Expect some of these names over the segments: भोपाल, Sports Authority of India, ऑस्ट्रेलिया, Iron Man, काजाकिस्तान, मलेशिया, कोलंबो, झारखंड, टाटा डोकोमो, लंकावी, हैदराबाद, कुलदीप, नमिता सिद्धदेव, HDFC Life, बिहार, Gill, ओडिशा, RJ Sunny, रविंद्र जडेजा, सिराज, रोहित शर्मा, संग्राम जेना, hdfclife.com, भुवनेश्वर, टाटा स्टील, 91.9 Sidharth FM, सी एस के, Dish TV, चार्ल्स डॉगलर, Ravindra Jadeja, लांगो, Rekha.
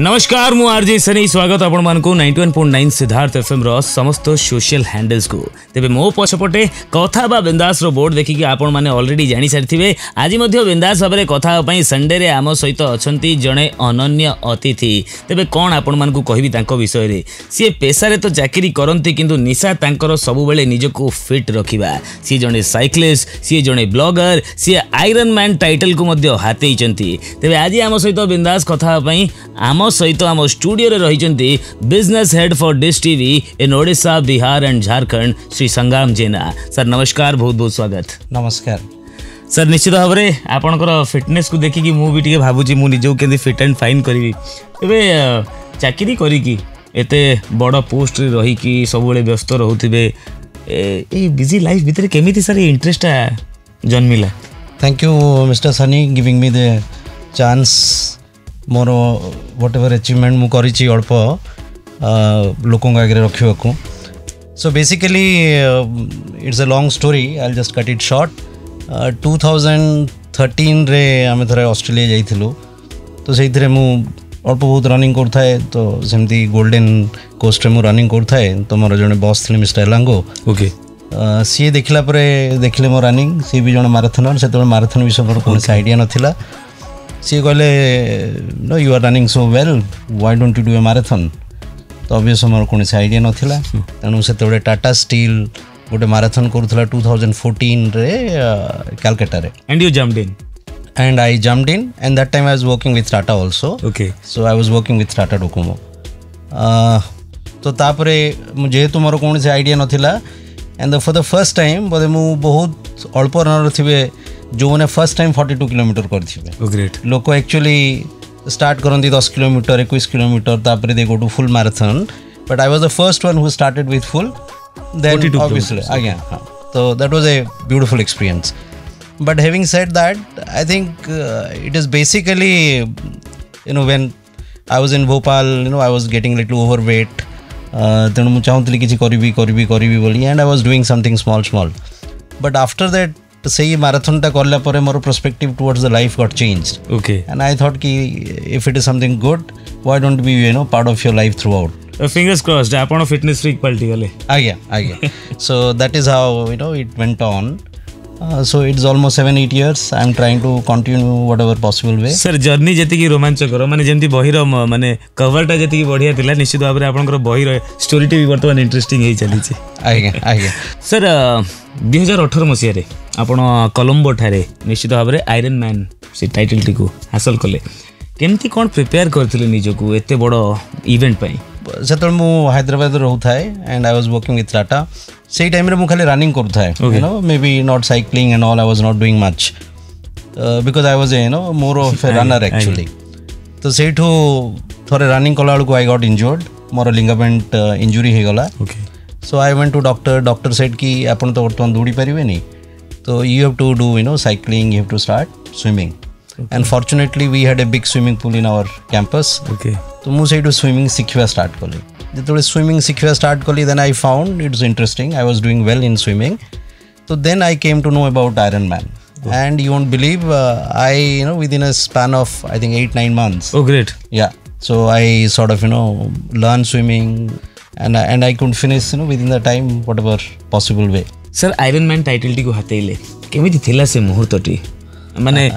नमस्कार मु आरजे सनी स्वागत आपण मानकू 91.9 सिद्धार्थ एफएम रो समस्त सोशल हैंडल्स को तेबे मो पछपटे कथा बा बिंदास रो बोर्ड देखि कि आपण माने ऑलरेडी जानि सारथिबे आजि मध्य बिंदास बारे कथा पई संडे रे आम सहित अछंती जणे अनन्य अतिथि तेबे कोन आपण मानकू कहिबी तांको विषय रे से पेशा रे तो चाकरी करंती किंतु निशा तांकर सब बेले निजको फिट रखिबा से जणे साइक्लिस्ट से जणे ब्लॉगर से आयरन मैन टाइटल को मध्य हातेई चंती तेबे आजि आम सहित बिंदास कथा पई आम सहित आम स्टूडियो रे रहिचंती business head for Dish TV in ओडिशा बिहार and झारखंड Shri संग्राम जेना sir नमस्कार बहुत बहुत स्वागत नमस्कार सर निश्चित भाव में आपणकर फिटनेस को देखि कि मु भी टिके भाबुजी मु निजो केंदी फिट एंड फाइन करबी एबे चाकरी करी कि एते बड़ पोस्ट रे रही कि सबले व्यस्त रहउथिबे ए बिजी लाइफ भीतर केमिति सर इंटरेस्ट जन्मिला thank you mister Sunny giving me the chance मोर व्हाटएवर अचीवमेंट मु करिछि अल्प लोकों आगे रखिबाकू so basically it's a long story I will just cut it short 2013 रे आमे थरे ऑस्ट्रेलिया जाइथिलु तो सेइथरे मु अल्प बहुत रनिंग करथाए तो सेमती गोल्डन कोस्ट रे मु रनिंग करथाए तो मोर जने बॉस थिले मिस्टर लांगो ओके सी देखला परे देखले मो रनिंग सी भी जने मैराथनर सेतबे मैराथन विषय पर कोनसा आईडिया नथिला सी कहले no you are running so well why don't you do a marathon तो ऑब्वियस मोर कोन से आईडिया नथिला तनु सेते बडे टाटा स्टील गोटे मैराथन करथला 2014 रे कलकत्ता रे and you jumped in and I jumped in and that time I was working with Tata also okay so I was working with टाटा डोकोमो तो तापरे जेहेतु मोर कोन से आईडिया नथिला and for the first time बदे मु बहुत अल्प रनर थिबे जो मैंने फर्स्ट टाइम 42 किलोमीटर करेट लोक एक्चुअली स्टार्ट करती 10 किलोमीटर 21 किलोमीटर तापर दे go to full marathon but I was the first one who started with full then obviously again हाँ तो that was a beautiful experience but having said that I think it is basically you know when I was in भोपाल you know I was getting little overweight तेणु मुझे चाहूँगी किसी करी करी करी बोली and I was doing something small small but after that तो सही मैराथन टा करला परे मोर perspective towards the life got changed okay and I thought कि if it is something good why don't be you know part of your life throughout fingers crossed आपण fitness freak पलटी गले आ गया so that is how you know it went on so it's almost 7-8 years I'm trying to continue whatever possible way sir journey jeti ki romance karo mane jemti bohi ro mane cover ta jeti ki badhiya thila nischit bhabare apankar bohi ro story ti bartan interesting hei chalichi aage sir 2018 masiya re apan colombo thare nischit bhabare iron man se title ti ko hasil kale kemti kon prepare karthile nijoku ete bodo event pai सेतल मु हैदराबाद रहउथाय and I was working with Tata सेही time रे मु खाली running करथाय you know maybe not cycling and all I was not doing much because I was you know more of a runner actually तो सेठो थोड़े रनिंग कोलाल को आई गॉट इंजर्ड मोर लिगामेंट इंजुरी हे गला okay so I went to doctor doctor said कि आपण तो वर्तमान दौड़ी परिवे नहीं तो you have to do you know cycling you have to start swimming and fortunately we had a big swimming pool in our campus okay तो मु सेठो स्विमिंग सिखवा स्टार्ट कली जतोले स्विमिंग सिखवा स्टार्ट कली then I found it's interesting I was doing well in swimming तो then I came to know about Ironman and you won't believe I you know within a span of I think 8-9 months oh great yeah so I sort of you know learn swimming and I could finish you know within the time whatever possible way sir Ironman title टी को हातेले केमिति थिला से मुहूर्तटी माने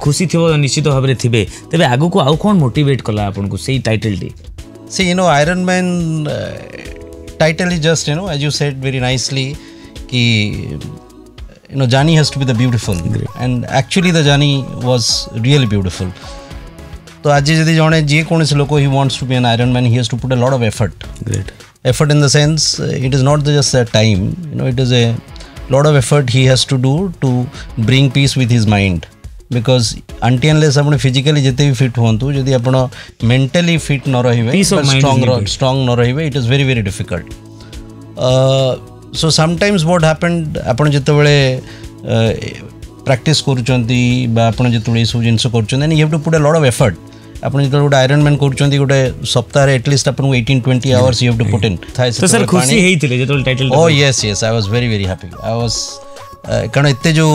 खुशी थो निश्चित भाव में थे तेज आगू को आउ कौन मोटिवेट कला आपन को सही टाइटल टी सी you know Ironman title is just you know as you said very nicely कि you know journey has to be the beautiful and actually the journey was really beautiful तो आज जदि जड़े जे कोनसे लोक he wants to be an Ironman he has to put a lot of effort great effort in the sense it is not just a time you know it is a lot of effort he has to do to bring peace with his mind because until unless आपण physically jete bhi fit hontu jodi आपण mentally fit na rahibe strong na rahibe it is very very difficult so sometimes what happened आपण jete bele practice korchanti ba आपण jete bele so jinso korchanti and you have to put a lot of effort आपण जते गोटे iron man करछंती गोटे सप्ताह रे at least आपण 18-20 hours you have to put in तो सर खुशी हेइतिले जते title O yes yes I was very very happy I was कारण एते जो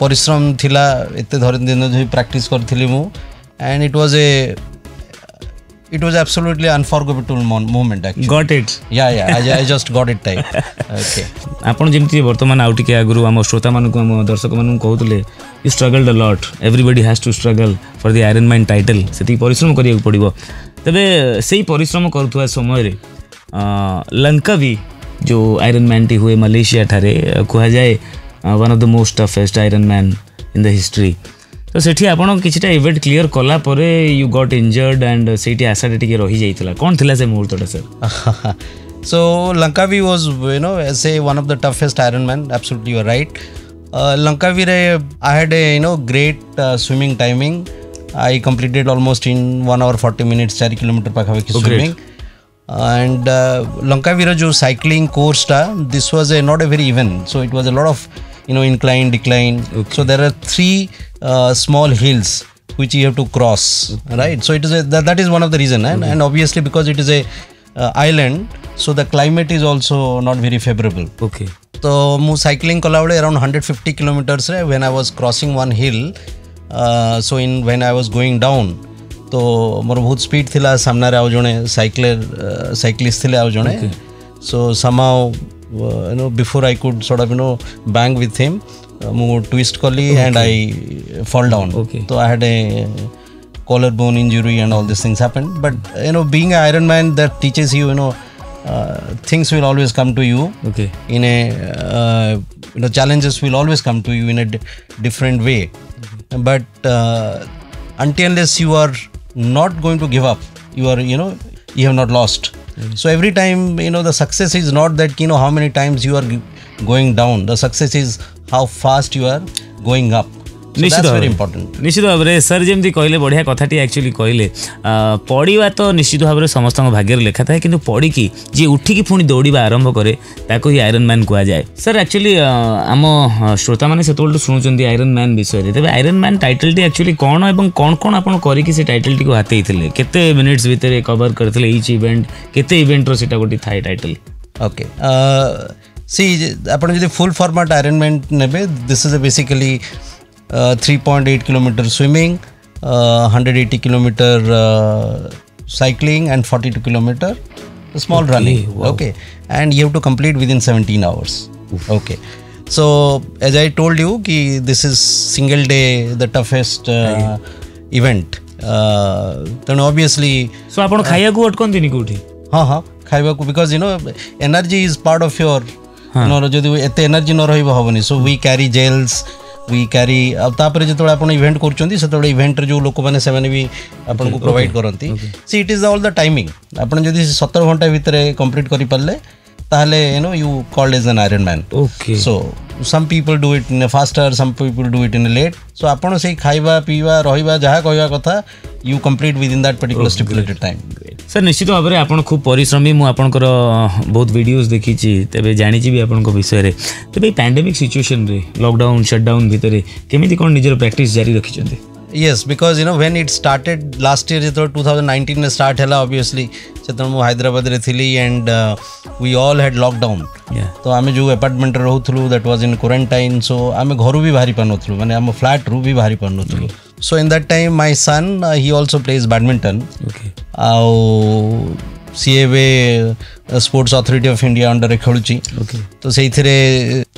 परिश्रम थिला एते धर दिन जो प्रैक्टिस करथिलि मु and it was a It was absolutely unforgettable moment actually. Got it. Yeah. I just got it type. Okay. आपण जिमती वर्तमान आउटी के गुरु आम श्रोता मानु को आम दर्शक मानु कहूतले you struggled a lot. Everybody has to struggle for the Iron Man title. सेती परिश्रम करियै पड़िबो. तबे सेही परिश्रम करथुआ समय रे लंकावी जो Iron Man टी हुए मलेशिया थारे कहया जाय one of the most toughest Iron Man in the history. तो सेठी आपण किछटा इवेंट क्लियर कला परे यू गॉट इंजर्ड एंड सेठी आसाटे टिके रही जायतला कोन थिला से मुहूर्तटा sir so लंकावी was you know as a one of the toughest Ironman absolutely you are right लंकावी रे I had a you know great swimming timing I completed almost in 1 hour 40 minutes 4 kilometre पाखा की swimming and लंकावी रे जो cycling course था this was a not a very even so it was a lot of you know incline decline okay. So there are three small hills which you have to cross okay. Right so it is a, that is one of the reason and, okay. And obviously because it is a island so the climate is also not very favorable okay so mu cycling kala bale around 150 kilometers re when I was crossing one hill so in when I was going down to mor bahut speed thila samna re au jone cyclist thile au jone okay. So somehow you know before I could sort of you know bang with him more twist collie okay. And I fall down okay. So I had a collarbone injury and all these things happened but you know being an Iron Man that teaches you you know things will always come to you okay in a you know challenges will always come to you in a different way okay. But until unless you are not going to give up you are you know you have not lost so every time you know the success is not that you know how many times you are going down the success is how fast you are going up so that's very important निश्चित भाबरे sir जेमती कहले बढ़िया कथाटी actually कहले पड़ीवा तो निश्चित भाबरे समस्त भाग्य लेखा था किंतु पड़ी की जे उठी की पुणी दौड़ीबा आरंभ करे ताको ही आयरन मैन कुआ जाए सर एक्चुअली आम श्रोता माने सेतोल सुनुचंदी आयरन मैन विषय रे तबे आयरन मैन टाइटल टी एक्चुअली कोन एवं कोन कोन आपण करी की से टाइटल टी को हाते इथिले केते मिनिट्स भीतर कवर करथिले ईच इवेंट केते इवेंट रो सेटा गोटी थाई टाइटल ओके सी आपण जे फुल फॉर्मेट आयरन मैन नेबे this is a basically 3.8 kilometer swimming 180 kilometer cycling and 42 kilometer small okay, running wow. Okay and you have to complete within 17 hours oof. Okay so as I told you ki this is single day the toughest event then obviously so apan khaiya ku atkonti ni kouthi ha khaiya ku because you know energy is part of your you know jodi ete energy no rahibo hoboni so we carry gels we carry तापर जतबे आपण event करचोंदी सेतबे event रे जो लोक माने सेमाने भी आपण को प्रोवाइड करंती सी it is all the timing आपण जदी 17 घंटा भितरे कंप्लीट करि परले ताहले you know you called as an Ironman okay so some people do it in a faster some people do it in a late so आपण से खाइबा पीवा रहिबा जहा कहवा कथा you complete within that particular stipulated time sir निश्चित भाव में आपड़ खूब परिश्रमी मुझे आपंकर बहुत वीडियोस देखी तेज जानी भी आपन विषय में तेज पैंडेमिक सिचुएशन रे लॉकडाउन शटडाउन भितर केमी कौन निजर प्रैक्टिस जारी रखी yes because you know when it started last year जो 2019 में स्टार्ट है ऑब्वियसली से मु हैदराबाद रे थिली and we all had lockdown तो आम जो अपार्टमेंट रोथलु that was in quarantine so आम घर भी बाहरी पार्नु माने आम फ्लैट रू भी बाहरी पार्नु so in that time my son he also plays badminton okay au CAB Sports Authority of India under Rekha okay to sei thire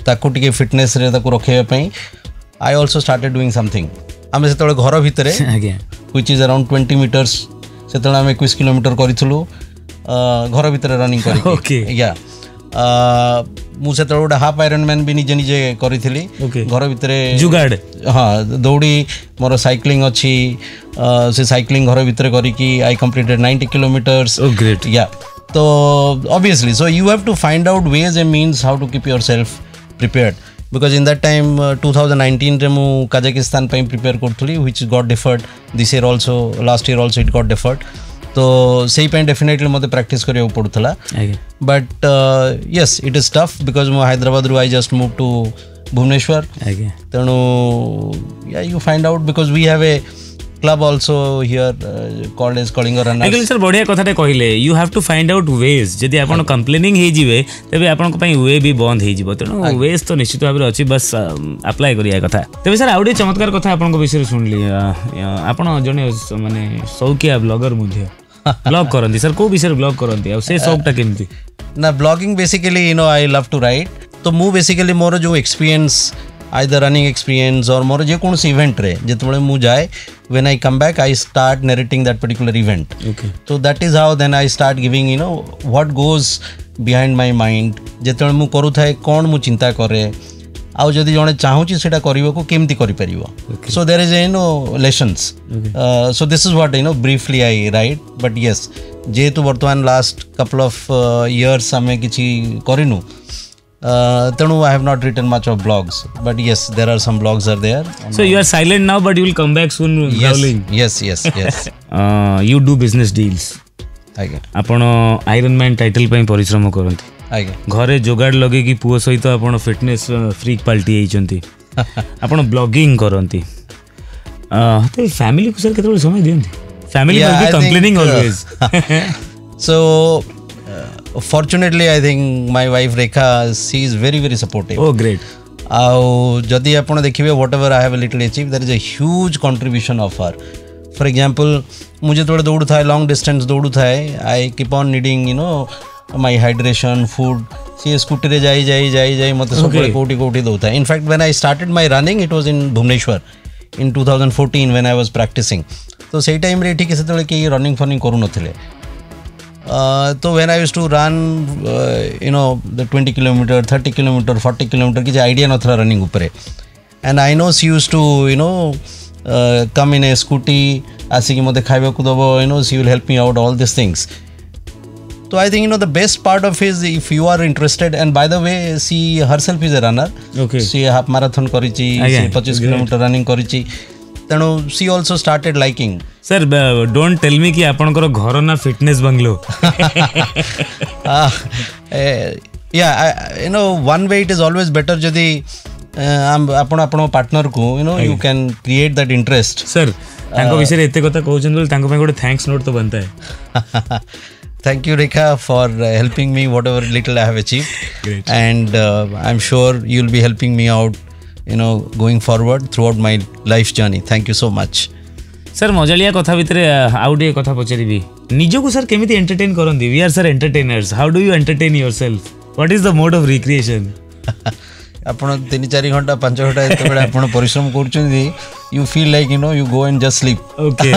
taku tike fitness re taku rakheba pai I also started doing something ame setole ghoro bhitare which is around 20 meters setole ame 21 kilometer karithulu ghoro bhitare running kari okay yeah मु से गोटे half iron man भी निजे निजे करी थिली घर भितर जुगाड़ हाँ दौड़ी मोर साइक्लिंग अच्छी से साइक्लिंग घर भितर करी I completed 90 kilometres oh great yeah तो obviously so you have to find out ways and means how to keep your self prepared because in that time 2019 रे मु काजाकिस्तान पे प्रिपेयर करथली which got deferred this year also last year also it got deferred तो सही पे definitely मत practice करियो पड़ुथला but yes it is tough because मो हैदराबाद रू I just move to भुवनेश्वर तेणु yeah you find out because we have a club also here called as Kalinga run actually sir बढ़िया कथाटे कहले you have to find out ways जदी आपण complaining हे जिवे तबे आपण को पई वे भी बंद हे जिवो तेणु वेज तो निश्चित भाबरे अछि बस अप्लाई करिया कथा तबे सर आउडी चमत्कार कथा आपण को विषय सुनली आपण जने माने सौकिया ब्लॉगर मध्ये Blog करन्दी सर को भी सर blog करन्दी अब से शौक टक इन्दी ना blogging basically you know I love to write तो मु basically मोरो जो experience either running experience or more जो कौन सी event रहे जितने मु जाए when I come back I start narrating that particular event okay so that is how then I start giving you know what goes behind my mind जितने मु करूँ था कौन मु चिंता कर रहे आउ जदि जोने चाहूची सेटा करिवो को केमती करि परिवो so there is you know lessons so this is what you know briefly I write but yes जेतु वर्तमान last couple of years हमें किछि करिनु Tanu, I have not written much of blogs, but yes, there are some blogs are there. So you are silent now, but you will come back soon. Growling. Yes, yes, yes. You do business deals. Okay. Apono Iron Man title pain parishramo koranti. Okay. Ghare jogad lage ki puo sohi to apono fitness freak palti aichonti. Apono blogging koranti. Te family ko sir ketol samay diyanti. Family must be complaining always. So. Fortunately, I think my wife Rekha, she is very, very supportive. Oh, great. Jadi apna dekhiye whatever I have a little achieved, there is a huge contribution of her. For example, mujhe thoda doudu tha, long distance doudu tha. I keep on needing, you know, my hydration, food. See, scooter re jai, mate sabale koti dou tha. In fact, when I started my running, it was in Bhubaneswar in 2014 when I was practicing. So, sei time re thik ese thoda ki running farning koru nathile. So when I used to run, you know, the 20 kilometer, 30 kilometer, 40 kilometer, ki idea no thara running upare. And I know she used to, you know, come in a scooty, asi ki mate khaiba kudabo, you know, she will help me out all these things. So I think you know the best part of is if you are interested. And by the way, she herself is a runner. Okay. She half marathon korichi, she 25 kilometer running korichi. Then she also started liking. Sir, don't tell me that you have a fitness bungalow. Yeah, you know, one way it is always better jodi apno partner ko, you know, you can create that interest. Sir, thanko visare ete kotha kahuchandul thanko pai gote thanks note to banta hai. Thank you, Rekha, for helping me whatever little I have achieved. Great. And I'm sure you'll be helping me out. You know, going forward throughout my life journey. Thank you so much. Sir, Mojaliya kotha bhitre audio kotha pocharibi. Nijoku sir kemiti entertain korandi. We are sir entertainers. How do you entertain yourself? What is the mode of recreation? Apono 3-4 ghanta 5 ghanta etbele apono parishram koruchandi. You feel like you know you go and just sleep. Okay.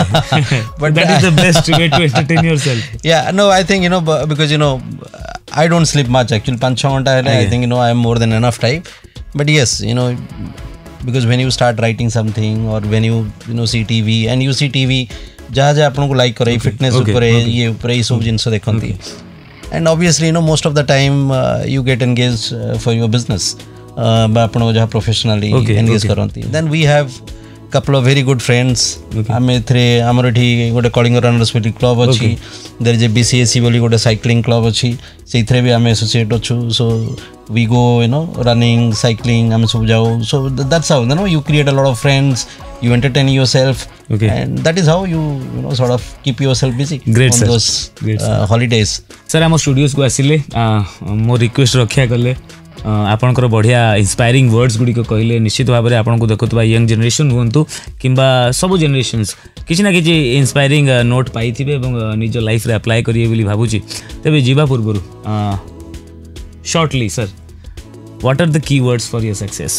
But that is the best way to entertain yourself. Yeah, no, I think you know because you know I don't sleep much actually 5-6 ghanta hele I think you know I am more than enough type. But yes, you know, because when you start writing something or when you know see TV and you see TV, jaha jaha apna ko like kare, fitness upare, ye upare, ye sab jinso dekhanti. And obviously, you know, most of the time you get engaged for your business, ba apna jaha professionally engaged karanti. Then we have couple of very good friends. Amitri, Amarithi, got a calling runners with club achi. There is a BCAC, boli got a cycling club achi. Seitre bhi am associate achu. So we go, you know, running, cycling. Am sab jao. So that's how you know you create a lot of friends. You entertain yourself. Okay. And that is how you know sort of keep yourself busy. Great sir. On those holidays. Sir, amo studios ko asile. Mo request rakhya karle. आपन को बढ़िया inspiring words गुडी को कहले निश्चित भाव रे आपन को देखतबा यंग जनरेशन होंतु किबा सब जनरेशनस किछि ना किछि इंस्पायरिंग नोट पाई थिबे एवं निज लाइफ रे अप्लाई करिए बोली भाबुची तबे जीवा पूर्वरु shortly sir what are the key words for your success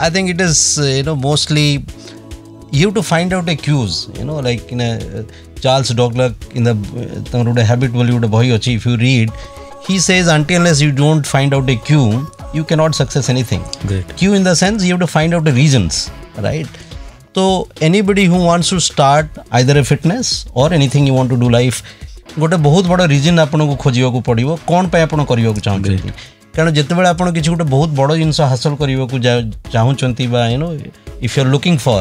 I think it is you know mostly you have to find out a cues you know like in a चार्ल्स डॉगलर in the तमरुडे habit बोली उडे बही अछि if you read He says until unless you don't find out a cue, you cannot success anything. Great. Cue in the sense you have to find out the reasons, right? So anybody who wants to start either a fitness or anything you want to do life, got a बहुत बड़ा reason आपनों को खोजियो को पड़ियो कौन पे आपनों करियो को चाहूँ चंती क्योंकि जितने बड़ा आपनों किसी कोटे बहुत बड़ा इंसान हासिल करियो को चाहूँ चंती बा you know if you are looking for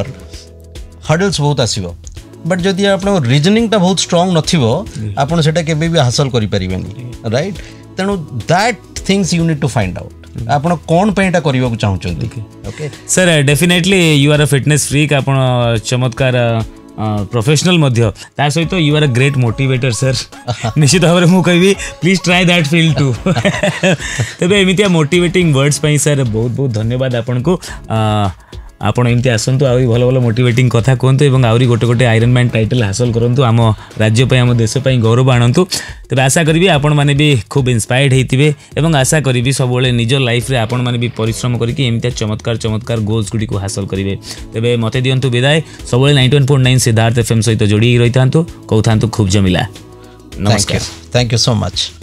hurdles बहुत आसीबा बट जदि आपनो रीजनिंग ता बहुत स्ट्रांग नथिबो आपन सेटा केबे भी हासिल करि परिबेनी राइट तनो that things you need to find out आपन कोन पेटा करियो चाहू चंती okay sir definitely you are a fitness freak आपन चमत्कार प्रोफेशनल मध्य ता सहित you are a great motivator sir निश्चित हमरे मु कहबी please try that field too तबे एमितिया मोटिवेटिंग वर्ड्स पई सर बहुत बहुत धन्यवाद आपन को आपण एमती आसंतु आवी भलो भलो मोटिवेटिंग कथा कोंतु एवं आउरी गोटे गोटे आयरन मैन टाइटल हासिल करंतु आम राज्य पय आम देश पय गौरव आणंतु तबे आशा करिबी आपण माने भी खूब इंस्पायर्ड हेतिबे एवं आशा करिबी सबोले निज लाइफ रे आपण माने भी परिश्रम करके एमती चमत्कार चमत्कार गोल्स गुडी को हासिल करिवे तबे मते दियंतु विदाई सबोले 91.9 सिद्धार्थ एफएम सहित जोडी रहितांतु कहतांतु खूब जमिला नमस्कार थैंक यू सो मच।